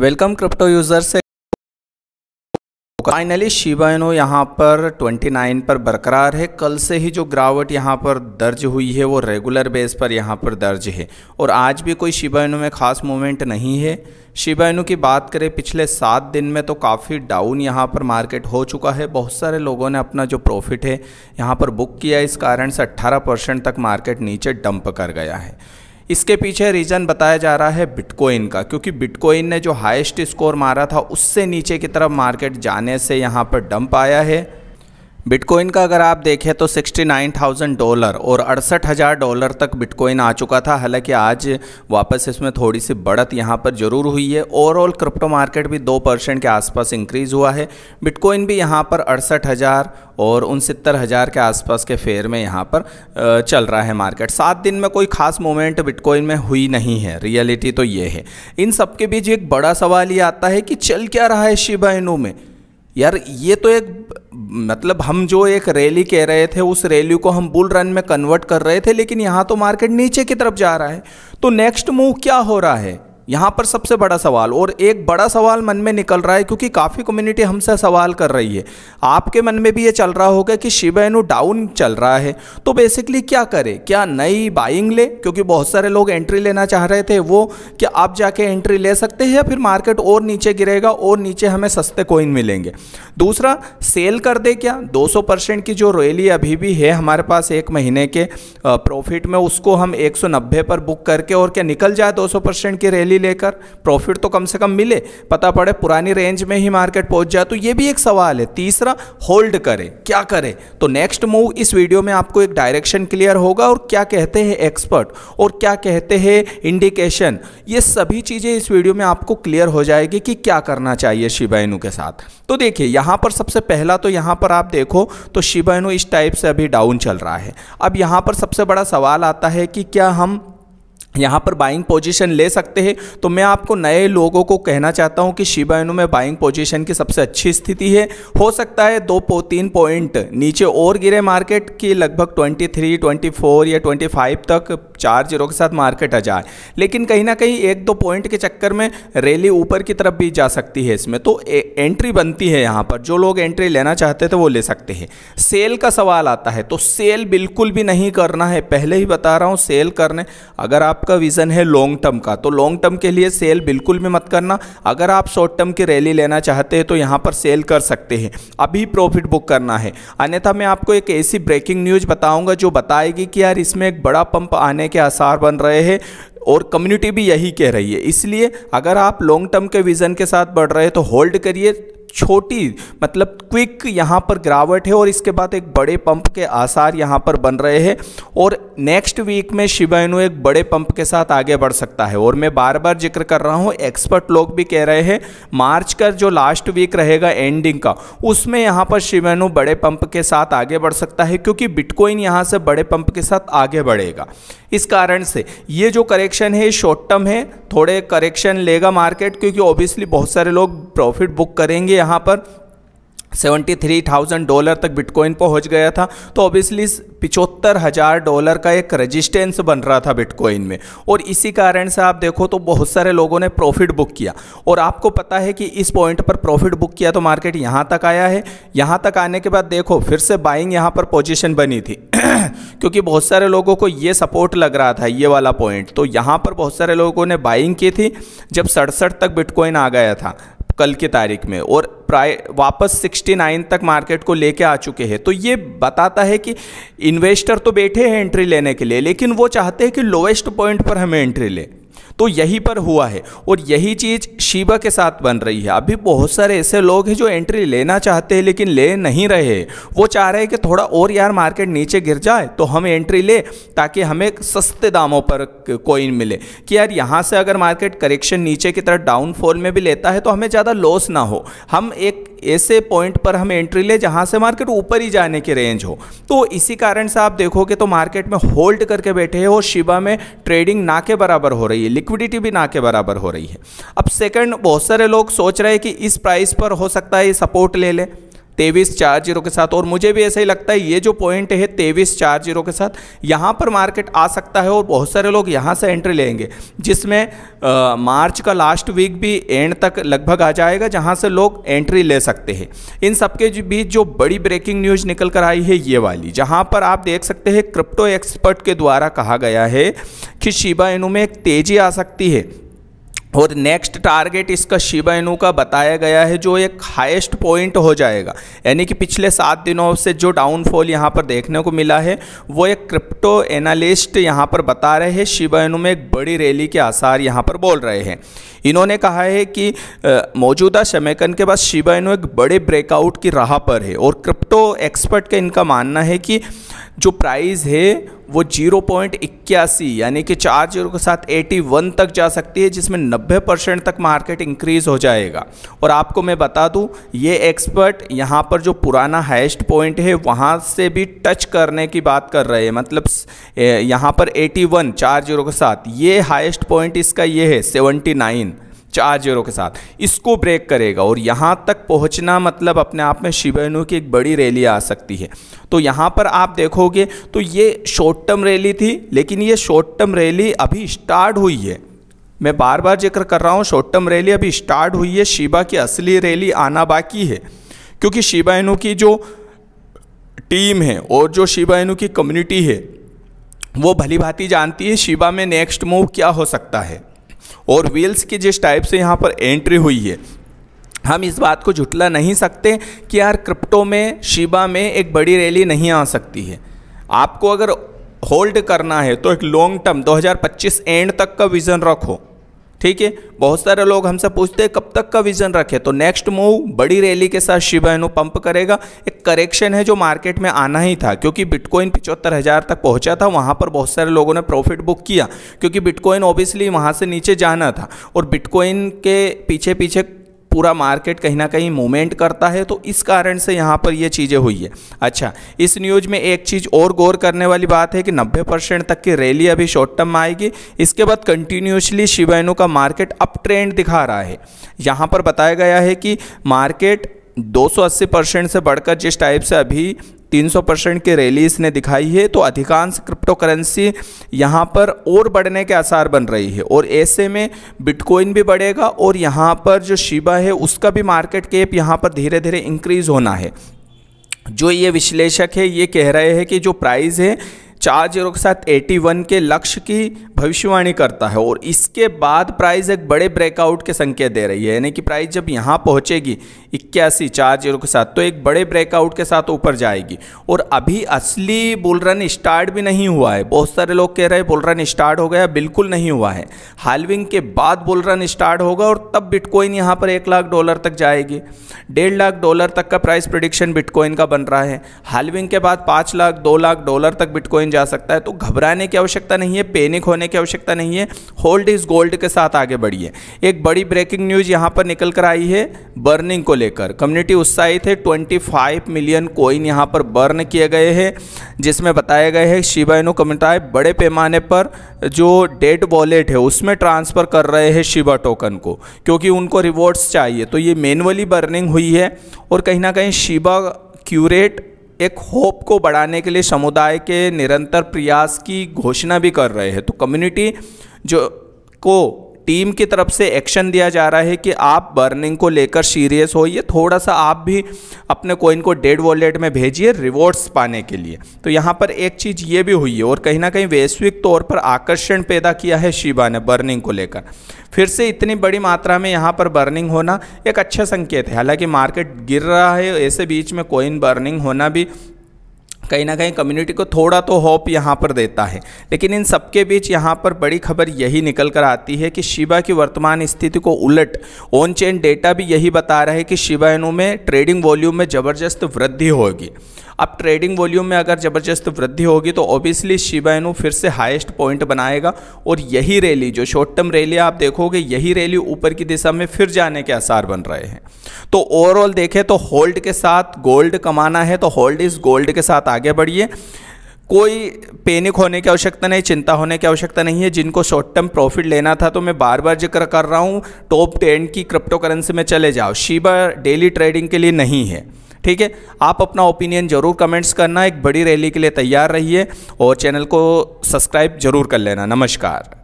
Welcome crypto user से। Finally Shiba Inu यहाँ पर 29 पर बरकरार है। कल से ही जो गिरावट यहाँ पर दर्ज हुई है वो रेगुलर बेस पर यहाँ पर दर्ज है और आज भी कोई शिबा इनु में खास मूवमेंट नहीं है। शिबा इनु की बात करें पिछले 7 दिन में तो काफ़ी डाउन यहाँ पर मार्केट हो चुका है। बहुत सारे लोगों ने अपना जो प्रॉफिट है यहाँ पर बुक किया, इस कारण से 18% तक मार्केट नीचे डंप कर गया है। इसके पीछे रीज़न बताया जा रहा है बिटकॉइन का, क्योंकि बिटकॉइन ने जो हाईएस्ट स्कोर मारा था उससे नीचे की तरफ मार्केट जाने से यहाँ पर डंप आया है। बिटकॉइन का अगर आप देखें तो $69,000 और $68,000 तक बिटकॉइन आ चुका था। हालांकि आज वापस इसमें थोड़ी सी बढ़त यहाँ पर ज़रूर हुई है। ओवरऑल क्रिप्टो मार्केट भी 2% के आसपास इंक्रीज़ हुआ है। बिटकॉइन भी यहाँ पर 68,000 और 69,000 के आसपास के फेयर में यहाँ पर चल रहा है मार्केट। 7 दिन में कोई खास मूवमेंट बिटकॉइन में हुई नहीं है, रियलिटी तो ये है। इन सब के बीच एक बड़ा सवाल ये आता है कि चल क्या रहा है शिबा इनु में। यार ये तो एक मतलब हम जो एक रैली कह रहे थे उस रैली को हम बुल रन में कन्वर्ट कर रहे थे, लेकिन यहाँ तो मार्केट नीचे की तरफ जा रहा है। तो नेक्स्ट मूव क्या हो रहा है यहाँ पर सबसे बड़ा सवाल, और एक बड़ा सवाल मन में निकल रहा है क्योंकि काफ़ी कम्युनिटी हमसे सवाल कर रही है। आपके मन में भी ये चल रहा होगा कि शिबा इनु डाउन चल रहा है तो बेसिकली क्या करे, क्या नई बाइंग ले, क्योंकि बहुत सारे लोग एंट्री लेना चाह रहे थे वो, क्या आप जाके एंट्री ले सकते हैं या फिर मार्केट और नीचे गिरेगा और नीचे हमें सस्ते कोइन मिलेंगे। दूसरा सेल कर दे क्या, 200% की जो रैली अभी भी है हमारे पास 1 महीने के प्रॉफिट में, उसको हम 190 पर बुक करके और क्या निकल जाए 200% की रैली लेकर, प्रॉफिट तो कम से कम मिले, पता पड़े पुरानी रेंज में ही मार्केट पहुंच जाए, तो ये भी एक सवाल है। तीसरा होल्ड करे, क्या करे। तो नेक्स्ट मूव इस वीडियो में आपको एक डायरेक्शन क्लियर होगा और क्या कहते हैं एक्सपर्ट और क्या कहते हैं इंडिकेशन, ये सभी चीजें इस वीडियो में आपको क्लियर हो जाएगी कि क्या करना चाहिए शिबा इनु के साथ। तो देखिए यहां पर सबसे पहला तो यहां पर आप देखो तो शिबा इनु इस टाइप से अभी डाउन चल रहा है। अब यहां पर सबसे बड़ा सवाल आता है कि क्या हम यहाँ पर बाइंग पोजीशन ले सकते हैं। तो मैं आपको नए लोगों को कहना चाहता हूँ कि शिबा इनु में बाइंग पोजीशन की सबसे अच्छी स्थिति है। हो सकता है 2-3 पॉइंट नीचे और गिरे मार्केट की, लगभग 23, 24 या 25 तक 4 0 के साथ मार्केट आ जाए, लेकिन कहीं ना कहीं 1-2 पॉइंट के चक्कर में रैली ऊपर की तरफ भी जा सकती है। इसमें तो एंट्री बनती है, यहाँ पर जो लोग एंट्री लेना चाहते थे वो ले सकते हैं। सेल का सवाल आता है तो सेल बिल्कुल भी नहीं करना है, पहले ही बता रहा हूँ। सेल करने अगर आपका विज़न है लॉन्ग टर्म का तो लॉन्ग टर्म के लिए सेल बिल्कुल भी मत करना। अगर आप शॉर्ट टर्म की रैली लेना चाहते हैं तो यहाँ पर सेल कर सकते हैं, अभी प्रॉफिट बुक करना है। अन्यथा मैं आपको एक ऐसी ब्रेकिंग न्यूज़ बताऊंगा जो बताएगी कि यार इसमें एक बड़ा पंप आने के आसार बन रहे हैं और कम्युनिटी भी यही कह रही है। इसलिए अगर आप लॉन्ग टर्म के विज़न के साथ बढ़ रहे हैं तो होल्ड करिए। छोटी मतलब क्विक यहाँ पर गिरावट है और इसके बाद एक बड़े पंप के आसार यहाँ पर बन रहे हैं और नेक्स्ट वीक में शिबा इनु एक बड़े पंप के साथ आगे बढ़ सकता है। और मैं बार बार जिक्र कर रहा हूँ, एक्सपर्ट लोग भी कह रहे हैं मार्च का जो लास्ट वीक रहेगा एंडिंग का, उसमें यहाँ पर शिबा इनु बड़े पंप के साथ आगे बढ़ सकता है क्योंकि बिटकॉइन यहाँ से बड़े पंप के साथ आगे बढ़ेगा। इस कारण से ये जो करेक्शन है शॉर्ट टर्म है, थोड़े करेक्शन लेगा मार्केट क्योंकि ऑब्वियसली बहुत सारे लोग प्रॉफिट बुक करेंगे। यहाँ पर $73,000 तक बिटकॉइन पहुंच गया था तो ऑब्वियसली $75,000 का एक रेजिस्टेंस बन रहा था बिटकॉइन में और इसी कारण से आप देखो तो बहुत सारे लोगों ने प्रॉफिट बुक किया। और आपको पता है कि इस पॉइंट पर प्रॉफिट बुक किया तो मार्केट यहाँ तक आया है। यहाँ तक आने के बाद देखो फिर से बाइंग यहाँ पर पोजीशन बनी थी क्योंकि बहुत सारे लोगों को ये सपोर्ट लग रहा था ये वाला पॉइंट, तो यहाँ पर बहुत सारे लोगों ने बाइंग की थी जब 67 तक बिटकॉइन आ गया था कल की तारीख में, और वापस 69 तक मार्केट को लेके आ चुके हैं। तो ये बताता है कि इन्वेस्टर तो बैठे हैं एंट्री लेने के लिए, लेकिन वो चाहते हैं कि लोवेस्ट पॉइंट पर हमें एंट्री ले, तो यहीं पर हुआ है। और यही चीज़ शिबा के साथ बन रही है। अभी बहुत सारे ऐसे लोग हैं जो एंट्री लेना चाहते हैं लेकिन ले नहीं रहे, वो चाह रहे हैं कि थोड़ा और यार मार्केट नीचे गिर जाए तो हम एंट्री ले ताकि हमें सस्ते दामों पर कॉइन मिले, कि यार यहाँ से अगर मार्केट करेक्शन नीचे की तरफ डाउनफॉल में भी लेता है तो हमें ज़्यादा लॉस ना हो, हम एक ऐसे पॉइंट पर हम एंट्री ले जहाँ से मार्केट ऊपर ही जाने की रेंज हो। तो इसी कारण से आप देखोगे तो मार्केट में होल्ड करके बैठे हैं और शिबा में ट्रेडिंग ना के बराबर हो रही है, लिक्विडिटी भी ना के बराबर हो रही है। अब सेकंड बहुत सारे लोग सोच रहे हैं कि इस प्राइस पर हो सकता है ये सपोर्ट ले ले, 23,400 के साथ, और मुझे भी ऐसा ही लगता है ये जो पॉइंट है 23,400 के साथ यहाँ पर मार्केट आ सकता है और बहुत सारे लोग यहाँ से एंट्री लेंगे, जिसमें मार्च का लास्ट वीक भी एंड तक लगभग आ जाएगा जहाँ से लोग एंट्री ले सकते हैं। इन सबके बीच जो बड़ी ब्रेकिंग न्यूज़ निकल कर आई है ये वाली, जहाँ पर आप देख सकते हैं क्रिप्टो एक्सपर्ट के द्वारा कहा गया है कि शिबा इनु में एक तेज़ी आ सकती है और नेक्स्ट टारगेट इसका शिबा इनु का बताया गया है जो एक हाईएस्ट पॉइंट हो जाएगा, यानी कि पिछले 7 दिनों से जो डाउनफॉल यहाँ पर देखने को मिला है वो एक क्रिप्टो एनालिस्ट यहाँ पर बता रहे हैं शिबा इनु में एक बड़ी रैली के आसार यहाँ पर बोल रहे हैं। इन्होंने कहा है कि मौजूदा समेकन के बाद शिबा इनु एक बड़े ब्रेकआउट की राह पर है और क्रिप्टो एक्सपर्ट का इनका मानना है कि जो प्राइस है वो 0.81 यानी कि 4.0 के साथ 81 तक जा सकती है, जिसमें 90% तक मार्केट इंक्रीज़ हो जाएगा। और आपको मैं बता दूं ये एक्सपर्ट यहाँ पर जो पुराना हाईएस्ट पॉइंट है वहाँ से भी टच करने की बात कर रहे हैं, मतलब यहाँ पर 81 4.0 के साथ ये हाईएस्ट पॉइंट इसका ये है 79 4.0 के साथ, इसको ब्रेक करेगा और यहाँ तक पहुँचना मतलब अपने आप में शिबा इनु की एक बड़ी रैली आ सकती है। तो यहाँ पर आप देखोगे तो ये शॉर्ट टर्म रैली थी, लेकिन ये शॉर्ट टर्म रैली अभी स्टार्ट हुई है। मैं बार बार जिक्र कर रहा हूँ शॉर्ट टर्म रैली अभी स्टार्ट हुई है, शिबा की असली रैली आना बाकी है, क्योंकि शिबा इनु की जो टीम है और जो शिबा इनु की कम्युनिटी है वो भली भांति जानती है शिबा में नेक्स्ट मूव क्या हो सकता है। और व्हील्स की जिस टाइप से यहाँ पर एंट्री हुई है हम इस बात को झुठला नहीं सकते कि यार क्रिप्टो में शिबा में एक बड़ी रैली नहीं आ सकती है। आपको अगर होल्ड करना है तो एक लॉन्ग टर्म 2025 एंड तक का विज़न रखो, ठीक है। बहुत सारे लोग हमसे पूछते हैं कब तक का विज़न रखें, तो नेक्स्ट मूव बड़ी रैली के साथ शिबा इनु पंप करेगा। एक करेक्शन है जो मार्केट में आना ही था, क्योंकि बिटकॉइन 75,000 तक पहुंचा था, वहां पर बहुत सारे लोगों ने प्रॉफिट बुक किया क्योंकि बिटकॉइन ऑब्वियसली वहां से नीचे जाना था और बिटकॉइन के पीछे पीछे पूरा मार्केट कहीं ना कहीं मूवमेंट करता है, तो इस कारण से यहाँ पर ये चीज़ें हुई है। अच्छा, इस न्यूज़ में एक चीज़ और गौर करने वाली बात है कि 90% तक की रैली अभी शॉर्ट टर्म में आएगी, इसके बाद कंटिन्यूसली शिबा इनु का मार्केट अप ट्रेंड दिखा रहा है। यहाँ पर बताया गया है कि मार्केट 280% से बढ़कर जिस टाइप से अभी 300% की रैली इसने दिखाई है, तो अधिकांश क्रिप्टो करेंसी यहाँ पर और बढ़ने के आसार बन रही है और ऐसे में बिटकॉइन भी बढ़ेगा और यहाँ पर जो शिबा है उसका भी मार्केट कैप यहाँ पर धीरे धीरे इंक्रीज़ होना है। जो ये विश्लेषक है ये कह रहे हैं कि जो प्राइस है 4.0 के साथ 81 के लक्ष्य की भविष्यवाणी करता है और इसके बाद प्राइस एक बड़े ब्रेकआउट के संकेत दे रही है, यानी कि प्राइस जब यहाँ पहुँचेगी 81 4.0 के साथ तो एक बड़े ब्रेकआउट के साथ ऊपर जाएगी। और अभी असली बुल रन स्टार्ट भी नहीं हुआ है, बहुत सारे लोग कह रहे हैं बुल रन स्टार्ट हो गया, बिल्कुल नहीं हुआ है। हाल्विंग के बाद बुल रन स्टार्ट होगा और तब बिटकॉइन यहाँ पर $1 लाख तक जाएगी। $1.5 लाख तक का प्राइस प्रेडिक्शन बिटकॉइन का बन रहा है। हाल्विंग के बाद $5 लाख $2 लाख तक बिटकॉइन जा सकता है, तो घबराने की आवश्यकता नहीं है, पैनिक होने की आवश्यकता नहीं है, होल्ड इज गोल्ड के साथ आगे बढ़िए। एक बड़ी ब्रेकिंग न्यूज यहां पर निकल कर आई है बर्निंग को लेकर, कम्युनिटी उत्साहित है। 25 मिलियन कॉइन यहां पर बर्न किए गए हैं, जिसमें बताया गया है शिबा इनु कम्युनिटी बड़े पैमाने पर जो डेड वॉलेट है उसमें ट्रांसफर कर रहे हैं शिबा टोकन को, क्योंकि उनको रिवॉर्ड्स चाहिए। तो ये मैनुअली बर्निंग हुई है और कहीं ना कहीं शिबा क्यूरेट एक होप को बढ़ाने के लिए समुदाय के निरंतर प्रयास की घोषणा भी कर रहे हैं। तो कम्युनिटी जो को टीम की तरफ से एक्शन दिया जा रहा है कि आप बर्निंग को लेकर सीरियस होइए, थोड़ा सा आप भी अपने कॉइन को डेड वॉलेट में भेजिए रिवॉर्ड्स पाने के लिए। तो यहाँ पर एक चीज़ ये भी हुई है और कहीं ना कहीं वैश्विक तौर पर आकर्षण पैदा किया है शिबा ने बर्निंग को लेकर। फिर से इतनी बड़ी मात्रा में यहाँ पर बर्निंग होना एक अच्छा संकेत है, हालाँकि मार्केट गिर रहा है, ऐसे बीच में कॉइन बर्निंग होना भी कहीं ना कहीं कम्युनिटी को थोड़ा तो होप यहाँ पर देता है। लेकिन इन सबके बीच यहाँ पर बड़ी खबर यही निकल कर आती है कि शिबा की वर्तमान स्थिति को उलट ऑन चेन डेटा भी यही बता रहा है कि शिबा इनु में ट्रेडिंग वॉल्यूम में ज़बरदस्त वृद्धि होगी। अब ट्रेडिंग वॉल्यूम में अगर ज़बरदस्त वृद्धि होगी तो ऑब्वियसली शिबा इनु फिर से हाईएस्ट पॉइंट बनाएगा और यही रैली जो शॉर्ट टर्म रैली आप देखोगे यही रैली ऊपर की दिशा में फिर जाने के आसार बन रहे हैं। तो ओवरऑल देखें तो होल्ड के साथ गोल्ड कमाना है, तो होल्ड इज गोल्ड के साथ आगे बढ़िए। कोई पैनिक होने की आवश्यकता नहीं, चिंता होने की आवश्यकता नहीं है। जिनको शॉर्ट टर्म प्रॉफिट लेना था तो मैं बार बार जिक्र कर रहा हूँ, टॉप 10 की क्रिप्टो करेंसी में चले जाओ। शिबा डेली ट्रेडिंग के लिए नहीं है, ठीक है। आप अपना ओपिनियन ज़रूर कमेंट्स करना। एक बड़ी रैली के लिए तैयार रहिए और चैनल को सब्सक्राइब ज़रूर कर लेना। नमस्कार।